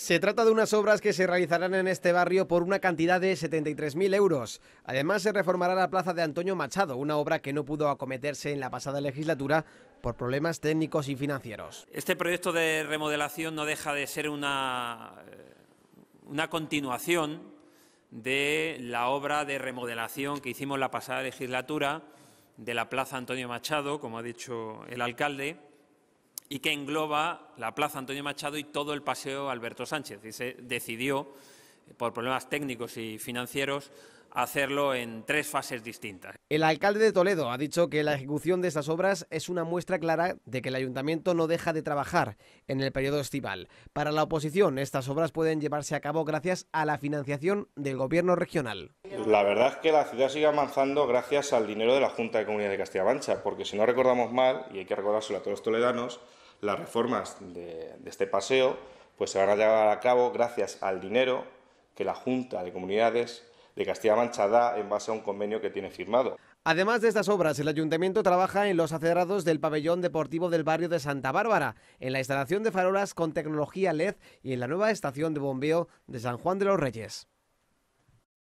Se trata de unas obras que se realizarán en este barrio por una cantidad de 73.000 euros. Además, se reformará la plaza de Antonio Machado, una obra que no pudo acometerse en la pasada legislatura por problemas técnicos y financieros. Este proyecto de remodelación no deja de ser una continuación de la obra de remodelación que hicimos la pasada legislatura de la plaza Antonio Machado, como ha dicho el alcalde, y que engloba la plaza Antonio Machado y todo el paseo Alberto Sánchez. Y se decidió, por problemas técnicos y financieros, hacerlo en tres fases distintas. El alcalde de Toledo ha dicho que la ejecución de estas obras es una muestra clara de que el ayuntamiento no deja de trabajar en el periodo estival. Para la oposición, estas obras pueden llevarse a cabo gracias a la financiación del gobierno regional. La verdad es que la ciudad sigue avanzando gracias al dinero de la Junta de Comunidades de Castilla-La Mancha, porque si no recordamos mal, y hay que recordárselo a todos los toledanos, las reformas de este paseo pues se van a llevar a cabo gracias al dinero que la Junta de Comunidades de Castilla-La Mancha da en base a un convenio que tiene firmado. Además de estas obras, el ayuntamiento trabaja en los acerrados del pabellón deportivo del barrio de Santa Bárbara, en la instalación de farolas con tecnología LED y en la nueva estación de bombeo de San Juan de los Reyes.